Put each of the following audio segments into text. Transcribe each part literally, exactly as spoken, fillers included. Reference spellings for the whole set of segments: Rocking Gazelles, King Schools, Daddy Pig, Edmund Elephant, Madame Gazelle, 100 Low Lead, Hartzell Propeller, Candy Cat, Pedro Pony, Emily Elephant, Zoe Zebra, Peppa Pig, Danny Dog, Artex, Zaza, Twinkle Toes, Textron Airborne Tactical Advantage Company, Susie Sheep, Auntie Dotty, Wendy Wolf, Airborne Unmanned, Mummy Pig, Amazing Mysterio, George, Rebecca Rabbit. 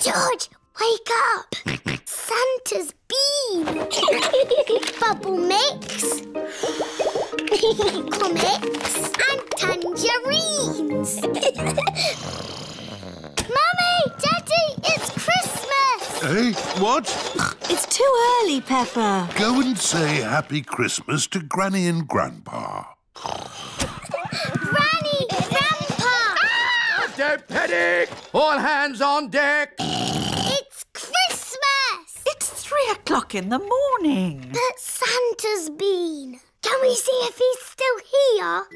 George, wake up! Santa's bean! Bubble mix, comics, and tangerines! Mummy! Daddy! It's Christmas! Eh? What? It's too early, Peppa. Go and say Happy Christmas to Granny and Grandpa. Granny! Grandpa! Ah! Don't panic! All hands on deck! O'clock in the morning. But Santa's been. Can we see if he's still here?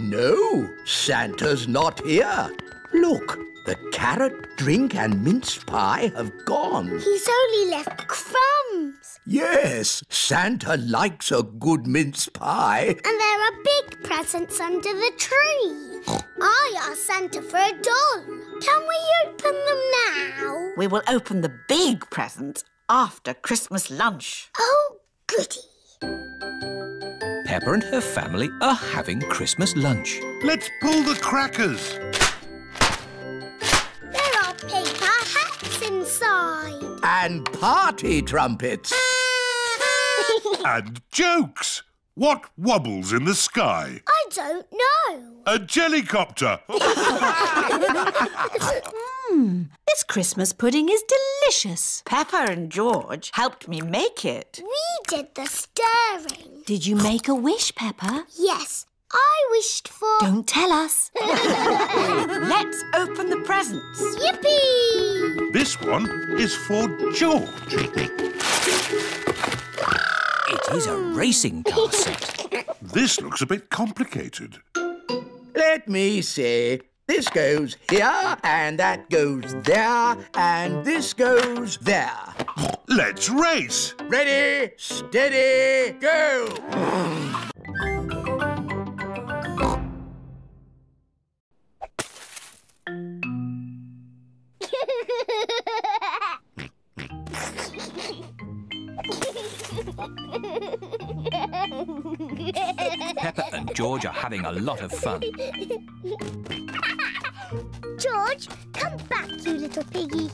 No, Santa's not here. Look, the carrot, drink and mince pie have gone. He's only left crumbs. Yes, Santa likes a good mince pie. And there are big presents under the tree. I asked Santa for a doll. Can we open them now? We will open the big presents after Christmas lunch. Oh, goody. Peppa and her family are having Christmas lunch. Let's pull the crackers. There are paper hats inside. And party trumpets. And jokes. What wobbles in the sky? I don't know. A jellycopter. Mmm, this Christmas pudding is delicious. Peppa and George helped me make it. We did the stirring. Did you make a wish, Peppa? Yes, I wished for... Don't tell us. Let's open the presents. Yippee! This one is for George. It is a racing car set. This looks a bit complicated. Let me see. This goes here, and that goes there, and this goes there. Let's race. Ready, steady, go! Peppa and George are having a lot of fun. George, come back, you little piggy.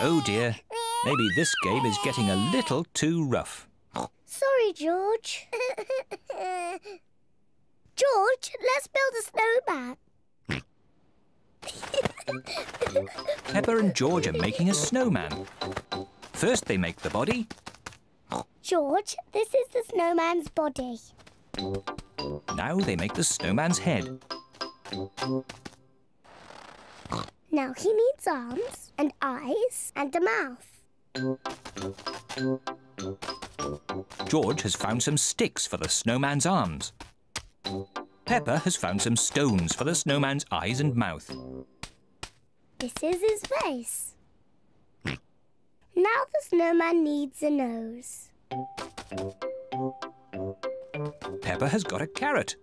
Oh dear, maybe this game is getting a little too rough. Sorry, George. George, let's build a snowman. Peppa and George are making a snowman. First they make the body. George, this is the snowman's body. Now they make the snowman's head. Now he needs arms and eyes and a mouth. George has found some sticks for the snowman's arms. Peppa has found some stones for the snowman's eyes and mouth. This is his face. Now the snowman needs a nose. Peppa has got a carrot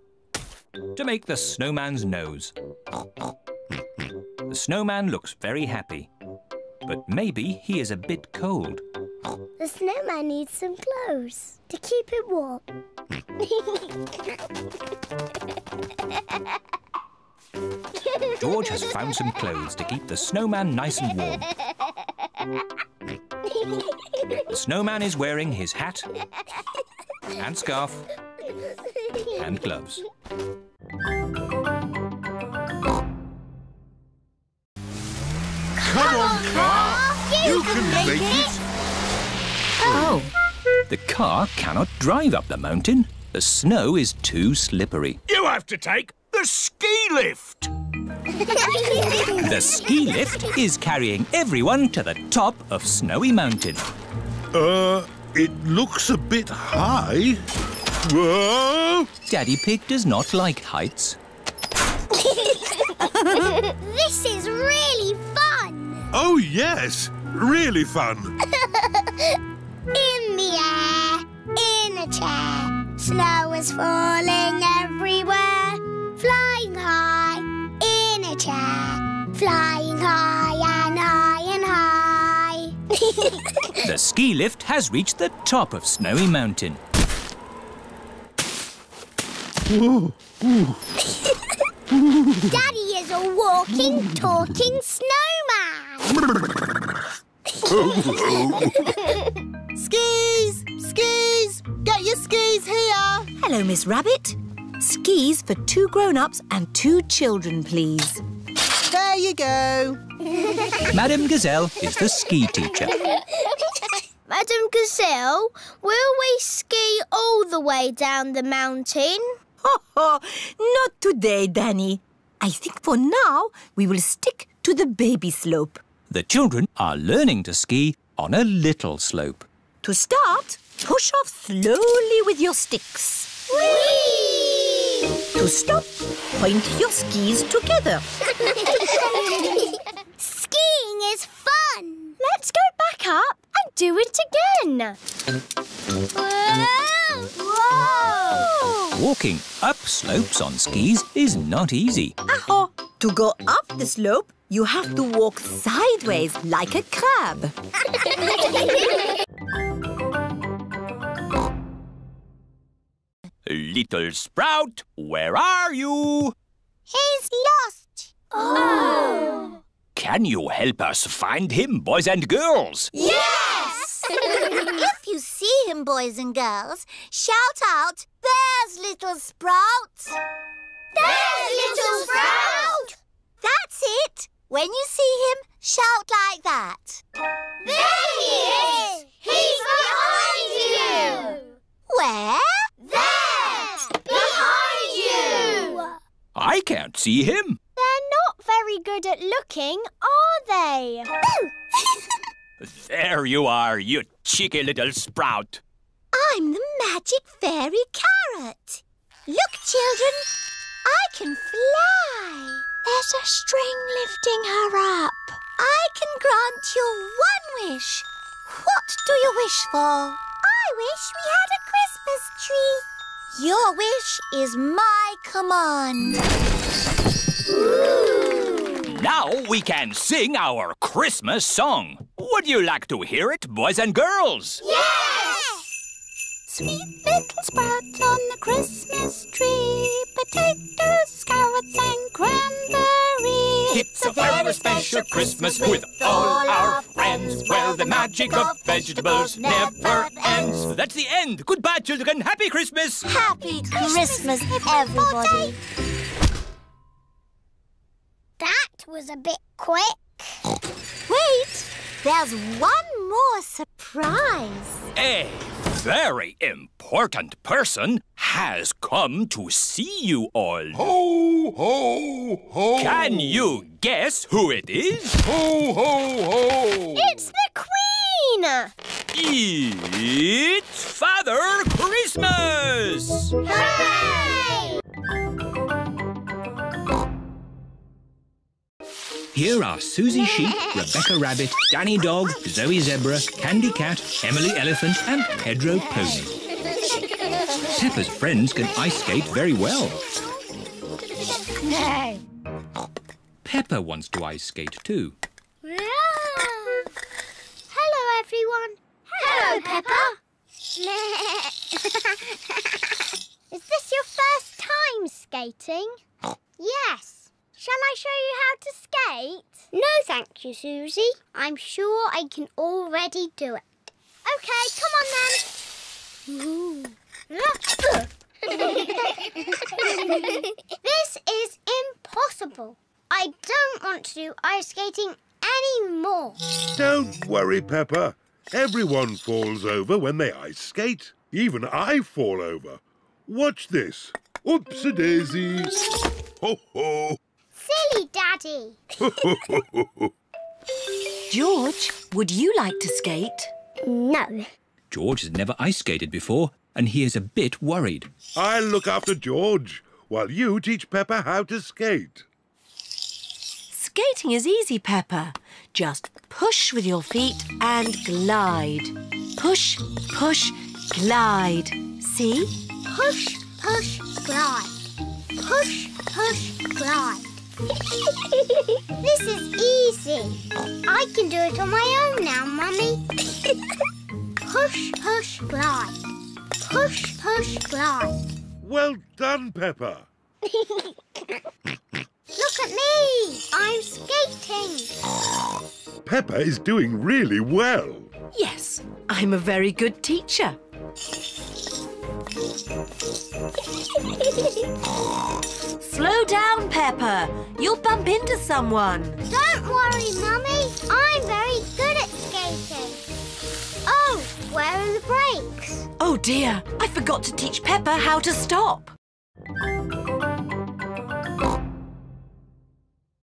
to make the snowman's nose. The snowman looks very happy, but maybe he is a bit cold. The snowman needs some clothes to keep him warm. George has found some clothes to keep the snowman nice and warm. The snowman is wearing his hat and scarf and gloves. Come on, car! You, you can, can make, make it. it! Oh! The car cannot drive up the mountain. The snow is too slippery. You have to take the ski lift! The ski lift is carrying everyone to the top of Snowy Mountain. Uh, it looks a bit high. Whoa! Daddy Pig does not like heights. This is really fun! Oh, yes. Really fun. In the air. In Snow was falling everywhere, flying high in a chair, flying high and high and high. The ski lift has reached the top of Snowy Mountain. Whoa. Ooh. Daddy is a walking, talking snowman. Skis! Skis! Get your skis here! Hello, Miss Rabbit. Skis for two grown-ups and two children, please. There you go. Madame Gazelle is the ski teacher. Madame Gazelle, will we ski all the way down the mountain? Oh, oh, not today, Danny. I think for now we will stick to the baby slope. The children are learning to ski on a little slope. To start, push off slowly with your sticks. Whee! To stop, point your skis together. Skiing is fun! Let's go back up and do it again. Whoa! Whoa! Walking up slopes on skis is not easy. Aho! To go up the slope, you have to walk sideways like a crab. Little Sprout, where are you? He's lost. Oh. Can you help us find him, boys and girls? Yes! If you see him, boys and girls, shout out, "There's Little Sprout!" There's Little Sprout! That's it! When you see him, shout like that. There he is! He's behind you! Where? There! Behind you! I can't see him. They're not very good at looking, are they? There you are, you cheeky little sprout. I'm the magic fairy carrot. Look, children, I can fly. There's a string lifting her up. I can grant you one wish. What do you wish for? I wish we had a Christmas tree. Your wish is my command. Ooh. Now we can sing our Christmas song. Would you like to hear it, boys and girls? Yes! Sweet little sprout on the Christmas tree, potatoes, carrots and cranberry. It's a very special Christmas with all our friends, where the magic of vegetables never ends. That's the end. Goodbye, children. Happy Christmas. Happy Christmas, everybody. That was a bit quick. Wait, there's one more surprise. Eh. A very important person has come to see you all. Ho, ho, ho! Can you guess who it is? Ho, ho, ho! It's the Queen! It's Father Christmas! Hooray! Here are Susie Sheep, Rebecca Rabbit, Danny Dog, Zoe Zebra, Candy Cat, Emily Elephant and Pedro Pony. Peppa's friends can ice skate very well. Peppa wants to ice skate too. Hello, everyone. Hello, Peppa. Is this your first time skating? Yes. Shall I show you how to skate? No, thank you, Susie. I'm sure I can already do it. OK, come on then. This is impossible. I don't want to do ice skating anymore. Don't worry, Peppa. Everyone falls over when they ice skate. Even I fall over. Watch this. Oops-a-daisy. Ho, ho. Silly Daddy. George, would you like to skate? No. George has never ice skated before and he is a bit worried. I'll look after George while you teach Peppa how to skate. Skating is easy, Peppa. Just push with your feet and glide. Push, push, glide. See? Push, push, glide. Push, push, glide. This is easy. I can do it on my own now, Mummy. Push, push, glide. Push, push, glide. Well done, Peppa. Look at me. I'm skating. Peppa is doing really well. Yes, I'm a very good teacher. Slow down, Peppa. You'll bump into someone. Don't worry, Mummy. I'm very good at skating. Oh, where are the brakes? Oh, dear. I forgot to teach Peppa how to stop.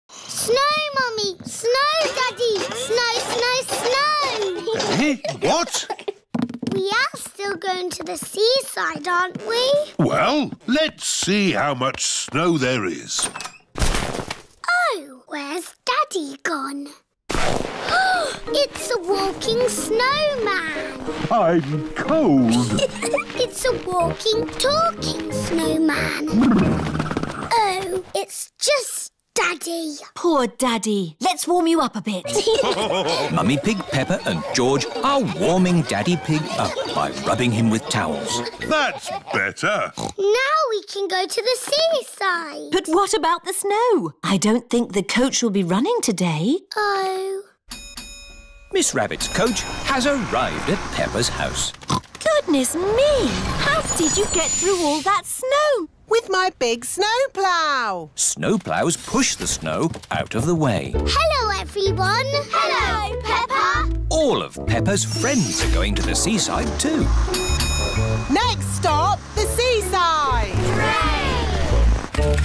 Snow, Mummy. Snow, Daddy. Snow, snow, snow. Eh? What? We are still going to the seaside, aren't we? Well, let's see how much snow there is. Oh, where's Daddy gone? It's a walking snowman. I'm cold. It's a walking, talking snowman. Oh, it's just Daddy. Poor Daddy. Let's warm you up a bit. Mummy Pig, Peppa and George are warming Daddy Pig up by rubbing him with towels. That's better. Now we can go to the seaside. But what about the snow? I don't think the coach will be running today. Oh. Miss Rabbit's coach has arrived at Peppa's house. Goodness me! How did you get through all that snow? With my big snowplow. Snowplows push the snow out of the way. Hello, everyone. Hello, Peppa. All of Peppa's friends are going to the seaside too. Next stop, the seaside. Hooray!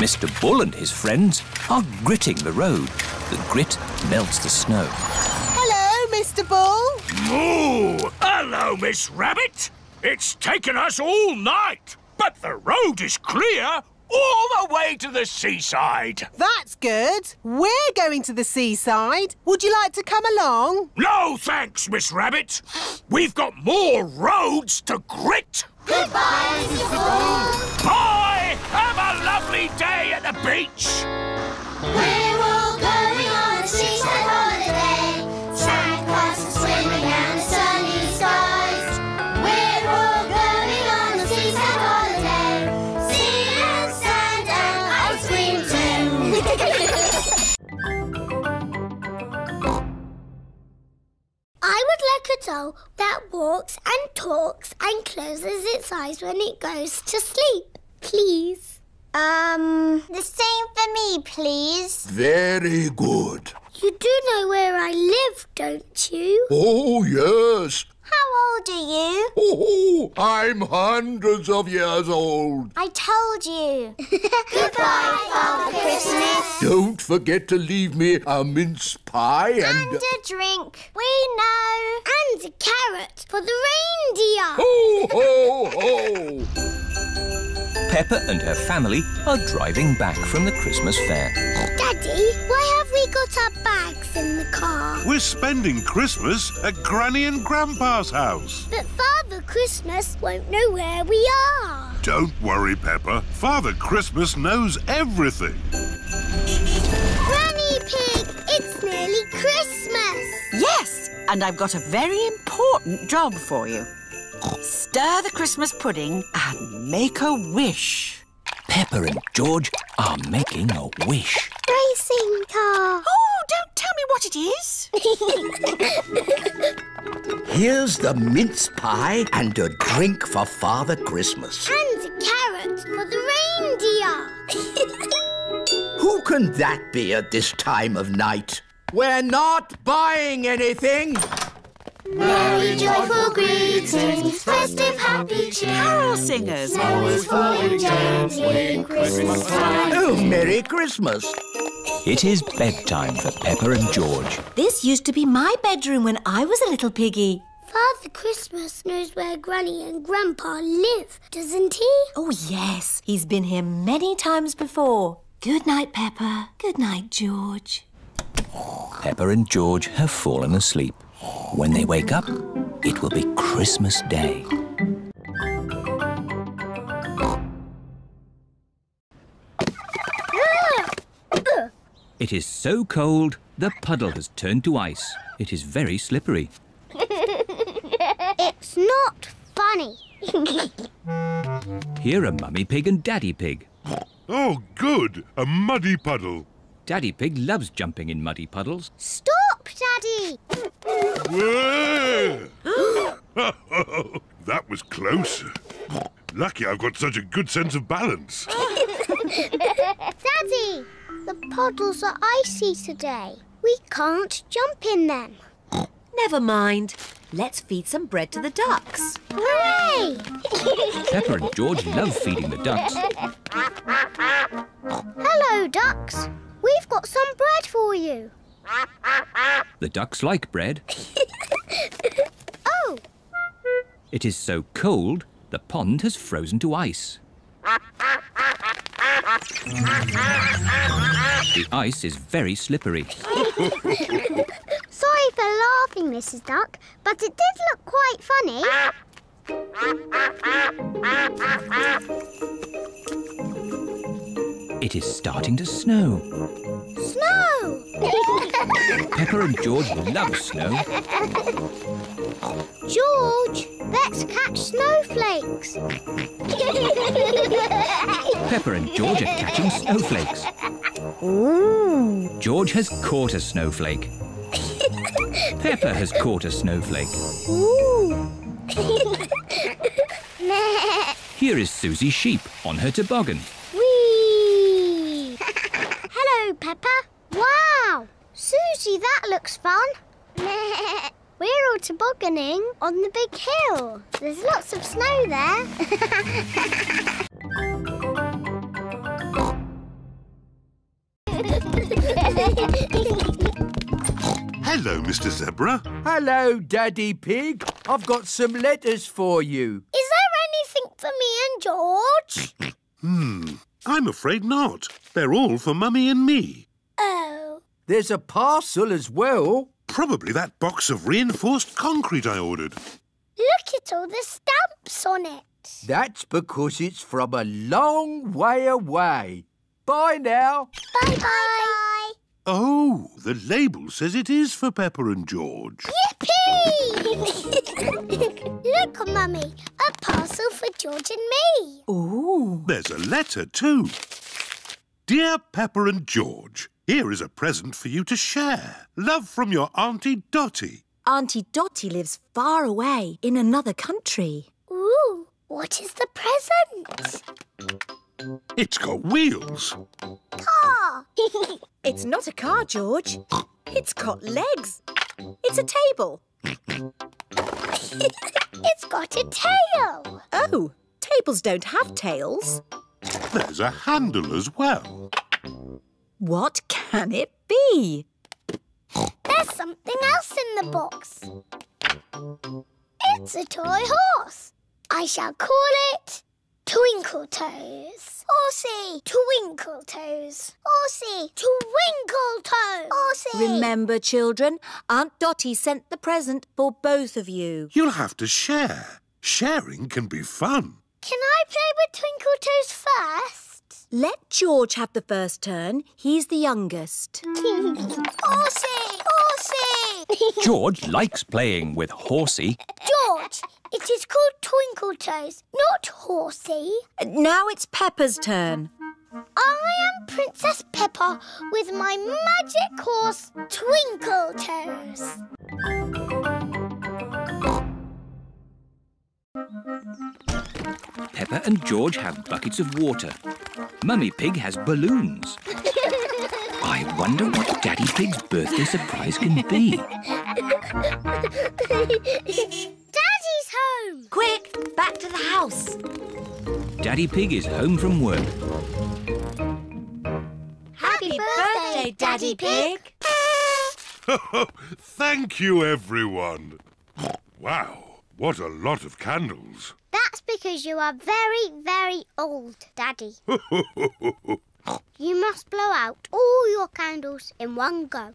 Mister Bull and his friends are gritting the road. The grit melts the snow. Hello, Mister Bull. Moo! Hello, Miss Rabbit. It's taken us all night. But the road is clear all the way to the seaside. That's good. We're going to the seaside. Would you like to come along? No, thanks, Miss Rabbit. We've got more roads to grit. Goodbye, Mister Bull. Bye! Have a lovely day at the beach. We're all going on a seaside holiday. Sand castles swimming and the sunny skies. We're all going on a seaside holiday. I would like a doll that walks and talks and closes its eyes when it goes to sleep, please. Um, the same for me, please. Very good. You do know where I live, don't you? Oh, yes. How old are you? Oh, I'm hundreds of years old. I told you. Goodbye, Father Christmas. Don't forget to leave me a mince pie and... And a drink. We know. And a carrot for the reindeer. Ho, ho, ho. Peppa and her family are driving back from the Christmas fair. Daddy, why have we got our bags in the car? We're spending Christmas at Granny and Grandpa's house. But Father Christmas won't know where we are. Don't worry, Peppa. Father Christmas knows everything. Granny Pig, it's nearly Christmas. Yes, and I've got a very important job for you. Stir the Christmas pudding and make a wish. Peppa and George are making a wish. Racing car. Oh, don't tell me what it is. Here's the mince pie and a drink for Father Christmas. And a carrot for the reindeer. Who can that be at this time of night? We're not buying anything. Merry joyful greetings, festive happy cheer. Carol singers. Snow is falling gently, Christmas time. Oh, Merry Christmas. It is bedtime for Peppa and George. This used to be my bedroom when I was a little piggy. Father Christmas knows where Granny and Grandpa live, doesn't he? Oh, yes. He's been here many times before. Good night, Peppa. Good night, George. Peppa and George have fallen asleep. When they wake up, it will be Christmas Day. It is so cold, the puddle has turned to ice. It is very slippery. It's not funny. Here are Mummy Pig and Daddy Pig. Oh, good! A muddy puddle. Daddy Pig loves jumping in muddy puddles. Stop, Daddy! That was close. Lucky I've got such a good sense of balance. Daddy, the puddles are icy today. We can't jump in them. Never mind. Let's feed some bread to the ducks. Hooray! Peppa and George love feeding the ducks. Hello, ducks. We've got some bread for you. The ducks like bread. Oh! It is so cold, the pond has frozen to ice. The ice is very slippery. Sorry for laughing, Missus Duck, but it did look quite funny. It is starting to snow. Snow! Peppa and George love snow. George, let's catch snowflakes. Peppa and George are catching snowflakes. Ooh. George has caught a snowflake. Peppa has caught a snowflake. Ooh. Here is Susie Sheep on her toboggan. Whee! Hello, Peppa. Wow! Susie, that looks fun. We're all tobogganing on the big hill. There's lots of snow there. Hello, Mister Zebra. Hello, Daddy Pig. I've got some letters for you. Is there anything for me and George? Hmm, I'm afraid not. They're all for Mummy and me. Oh. There's a parcel as well. Probably that box of reinforced concrete I ordered. Look at all the stamps on it. That's because it's from a long way away. Bye now. Bye-bye. Oh, the label says it is for Peppa and George. Yippee! Look, Mummy, a parcel for George and me. Ooh. There's a letter too. Dear Peppa and George, here is a present for you to share. Love from your Auntie Dotty. Auntie Dotty lives far away in another country. Ooh, what is the present? It's got wheels. Car! It's not a car, George. It's got legs. It's a table. It's got a tail. Oh, tables don't have tails. There's a handle as well. What can it be? There's something else in the box. It's a toy horse. I shall call it... Twinkle Toes. Horsey, Twinkle Toes. Horsey, Twinkle Toes. Horsey. Remember, children, Aunt Dotty sent the present for both of you. You'll have to share. Sharing can be fun. Can I play with Twinkle Toes first? Let George have the first turn. He's the youngest. Horsey, Horsey. George likes playing with Horsey. George. It is called Twinkle Toes, not Horsey. Now it's Peppa's turn. I am Princess Peppa with my magic horse, Twinkle Toes. Peppa and George have buckets of water. Mummy Pig has balloons. I wonder what Daddy Pig's birthday surprise can be. Daddy's home! Quick, back to the house. Daddy Pig is home from work. Happy, Happy birthday, birthday, Daddy Pig! Thank you, everyone. Wow, what a lot of candles. That's because you are very, very old, Daddy. You must blow out all your candles in one go.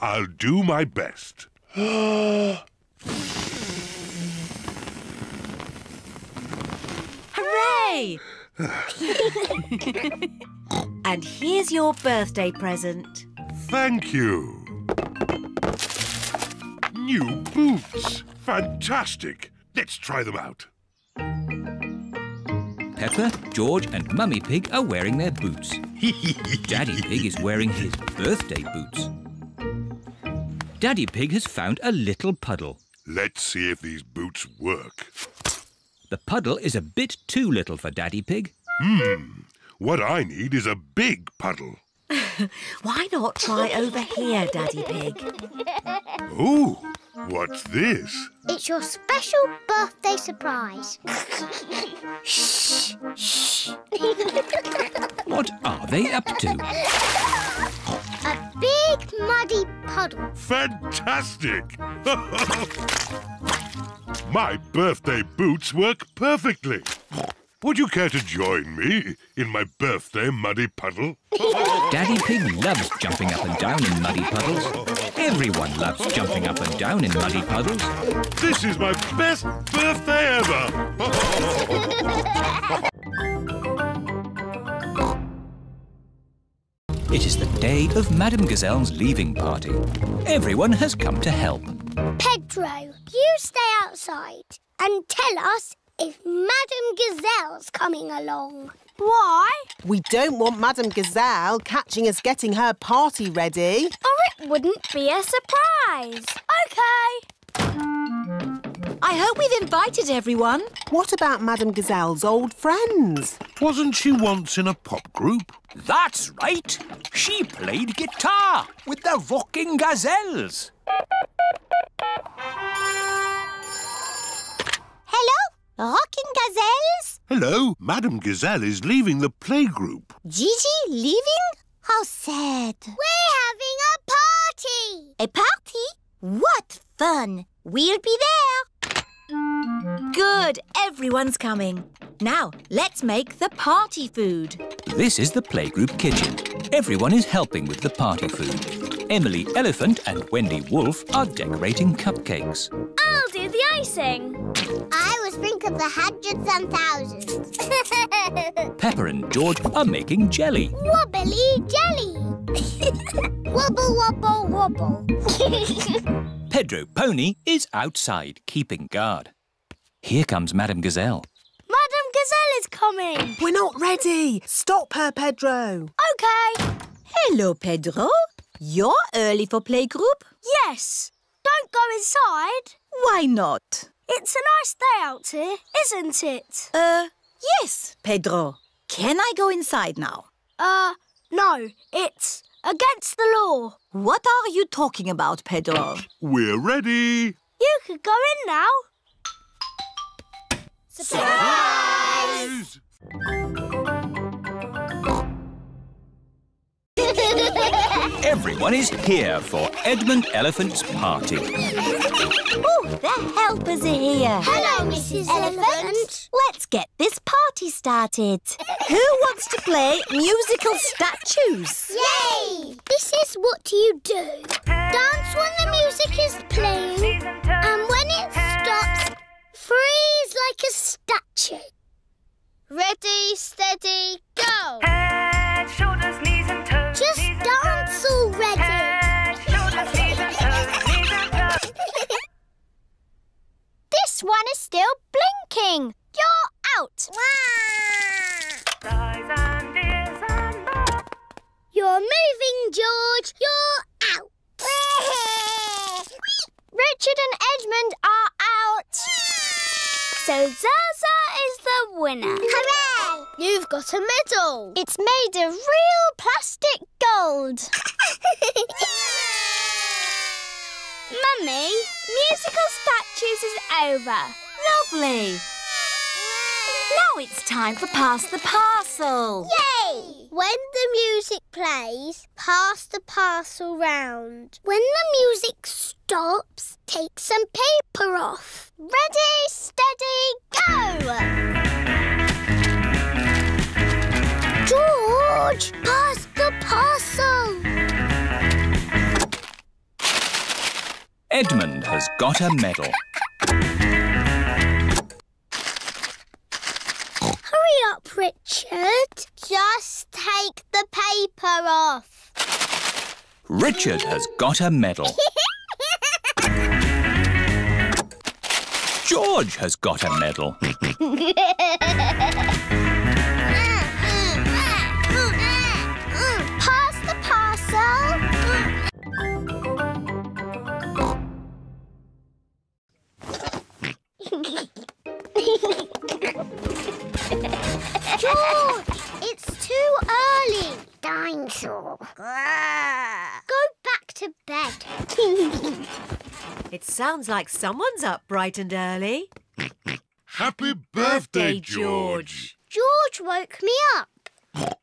I'll do my best. Hooray! And here's your birthday present. Thank you. New boots. Fantastic. Let's try them out. Peppa, George and Mummy Pig are wearing their boots. Daddy Pig is wearing his birthday boots. Daddy Pig has found a little puddle. Let's see if these boots work. The puddle is a bit too little for Daddy Pig. Hmm. What I need is a big puddle. Why not try over here, Daddy Pig? Oh, what's this? It's your special birthday surprise. Shh, shh. What are they up to? A big muddy puddle. Fantastic! My birthday boots work perfectly. Would you care to join me in my birthday muddy puddle? Daddy Pig loves jumping up and down in muddy puddles. Everyone loves jumping up and down in muddy puddles. This is my best birthday ever! It is the day of Madame Gazelle's leaving party. Everyone has come to help. Pedro, you stay outside and tell us if Madame Gazelle's coming along. Why? We don't want Madame Gazelle catching us getting her party ready. Or it wouldn't be a surprise. OK. I hope we've invited everyone. What about Madame Gazelle's old friends? Wasn't she once in a pop group? That's right. She played guitar with the Rocking Gazelles. Hello? Rocking Gazelles? Hello, Madame Gazelle is leaving the playgroup. Gigi leaving? How sad. We're having a party! A party? What fun! We'll be there! Good, everyone's coming. Now, let's make the party food. This is the playgroup kitchen. Everyone is helping with the party food. Emily Elephant and Wendy Wolf are decorating cupcakes. I'll do the icing. I will sprinkle the hundreds and thousands. Peppa and George are making jelly. Wobbly jelly. Wobble, wobble, wobble. Pedro Pony is outside keeping guard. Here comes Madame Gazelle. Madame Gazelle is coming. We're not ready. Stop her, Pedro. OK. Hello, Pedro. You're early for playgroup? Yes. Don't go inside. Why not? It's a nice day out here, isn't it? Uh, yes, Pedro. Can I go inside now? Uh, no. It's against the law. What are you talking about, Pedro? We're ready. You could go in now. Surprise! Everyone is here for Edmund Elephant's party. Oh, the helpers are here. Hello, Missus Elephant. Elephant. Let's get this party started. Who wants to play musical statues? Yay! This is what you do. Dance when the music is playing, and when it stops, freeze like a statue. Ready, steady, go! Head, shoulders, knees and toes. Just dance already. Head, shoulders, knees and toes, knees and toes. This one is still blinking. You're out. Eyes and ears and mouth. You're moving, George. You're out. Richard and Edmund are out. So Zaza is the winner. Hooray! You've got a medal. It's made of real plastic gold. Mummy, musical statues is over. Lovely. Now it's time for Pass the Parcel. Yay! When the music plays, pass the parcel round. When the music stops, take some paper off. Ready, steady, go! George, pass the parcel! Edmund has got a medal. Hurry up, Richard. Just take the paper. Richard has got a medal. George has got a medal. Pass the parcel. George, it's too early. Dinosaur. Go back to bed. It sounds like someone's up bright and early. Happy birthday, George. George woke me up.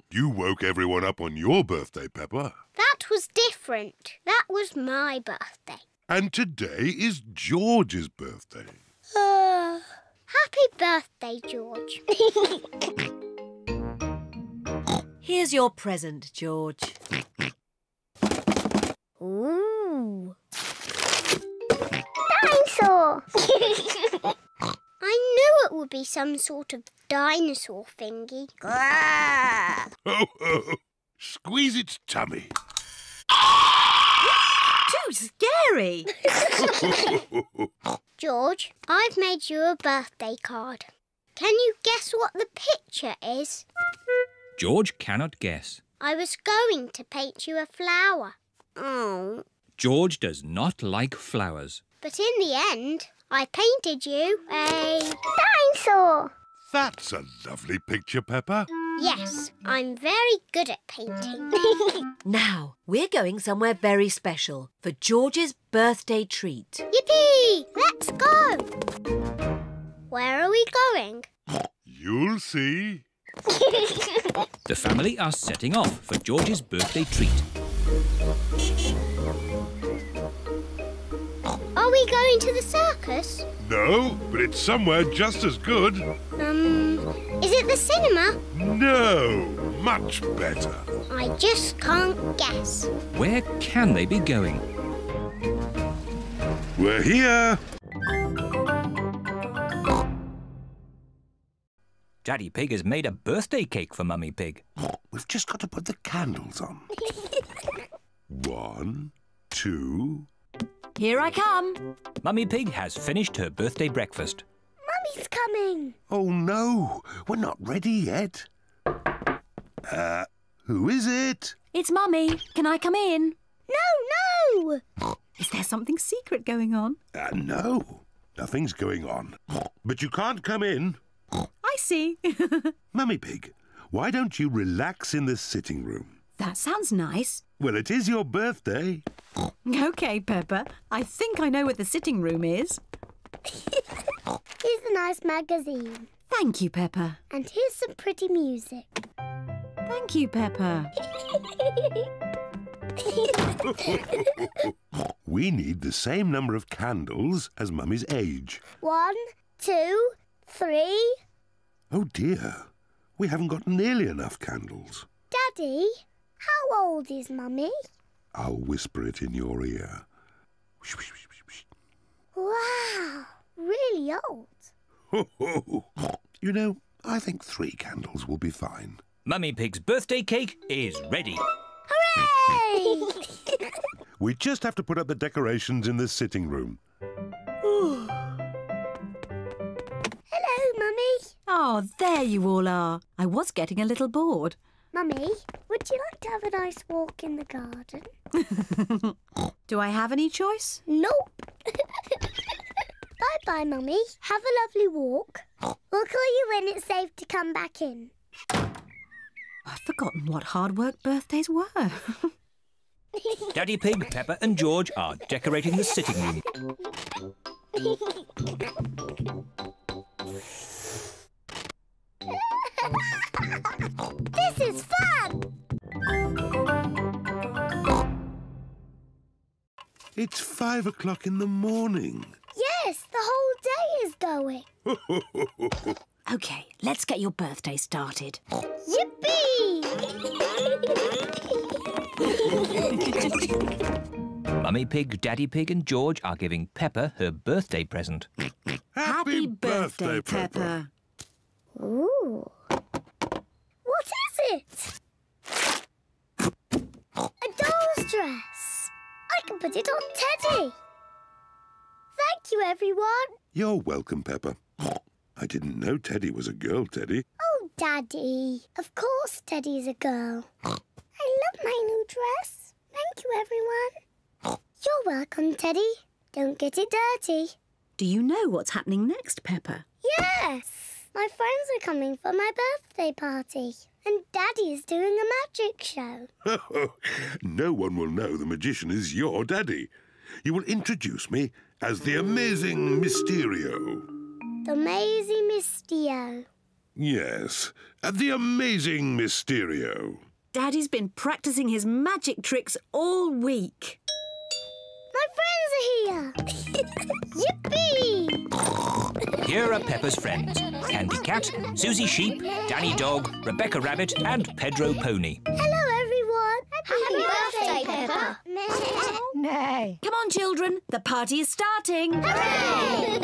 You woke everyone up on your birthday, Peppa. That was different. That was my birthday. And today is George's birthday. Uh, happy birthday, George. Here's your present, George. Ooh. Dinosaur! I knew it would be some sort of dinosaur thingy. Ho, ho. Squeeze its tummy. Too scary! George, I've made you a birthday card. Can you guess what the picture is? George cannot guess. I was going to paint you a flower. Oh. George does not like flowers. But in the end, I painted you a dinosaur. That's a lovely picture, Peppa. Yes, I'm very good at painting. Now, we're going somewhere very special for George's birthday treat. Yippee! Let's go! Where are we going? You'll see. The family are setting off for George's birthday treat. Are we going to the circus? No, but it's somewhere just as good. Um, is it the cinema? No, much better. I just can't guess. Where can they be going? We're here. Daddy Pig has made a birthday cake for Mummy Pig. We've just got to put the candles on. One, two... Here I come. Mummy Pig has finished her birthday breakfast. Mummy's coming. Oh, no. We're not ready yet. Uh, who is it? It's Mummy. Can I come in? No, no. Is there something secret going on? Uh, no. Nothing's going on. But you can't come in. I see. Mummy Pig, why don't you relax in the sitting room? That sounds nice. Well, it is your birthday. OK, Peppa. I think I know what the sitting room is. Here's a nice magazine. Thank you, Peppa. And here's some pretty music. Thank you, Peppa. We need the same number of candles as Mummy's age. One, two, three. Oh, dear. We haven't got nearly enough candles. Daddy, how old is Mummy? I'll whisper it in your ear. Wow, really old. Ho, ho. You know, I think three candles will be fine. Mummy Pig's birthday cake is ready. Hooray! We just have to put up the decorations in the sitting room. Hello, Mummy. Oh, there you all are. I was getting a little bored. Mummy, would you like to have a nice walk in the garden? Do I have any choice? Nope. Bye-bye, Mummy. Have a lovely walk. We'll call you when it's safe to come back in. I've forgotten what hard work birthdays were. Daddy Pig, Peppa and George are decorating the sitting room. This is fun! It's five o'clock in the morning. Yes, the whole day is going. OK, let's get your birthday started. Yippee! Mummy Pig, Daddy Pig and George are giving Peppa her birthday present. Happy, Happy birthday, birthday, Peppa! Peppa. Ooh. What is it? A doll's dress. can put it on Teddy. Thank you, everyone. You're welcome, Peppa. I didn't know Teddy was a girl, Teddy. Oh, Daddy. Of course Teddy's a girl. I love my new dress. Thank you, everyone. You're welcome, Teddy. Don't get it dirty. Do you know what's happening next, Peppa? Yes. My friends are coming for my birthday party. And Daddy's doing a magic show. No one will know the magician is your Daddy. You will introduce me as the Amazing Mysterio. The Amazing Mysterio. Yes, the Amazing Mysterio. Daddy's been practising his magic tricks all week. My friends are here. Yippee! Here are Peppa's friends. Candy Cat, Susie Sheep, Danny Dog, Rebecca Rabbit and Pedro Pony. Hello, everyone. Happy, Happy birthday, Peppa. Peppa. Nay. Come on, children. The party is starting. Hooray!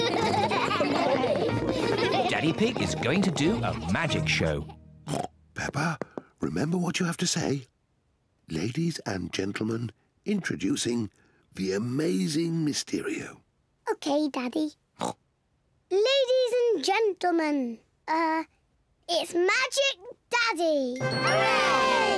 Daddy Pig is going to do a magic show. Peppa, remember what you have to say. Ladies and gentlemen, introducing the Amazing Mysterio. OK, Daddy. Ladies and gentlemen, uh, it's Magic Daddy! Hooray!